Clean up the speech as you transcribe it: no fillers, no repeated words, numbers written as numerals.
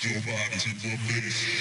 Your body's in the mix.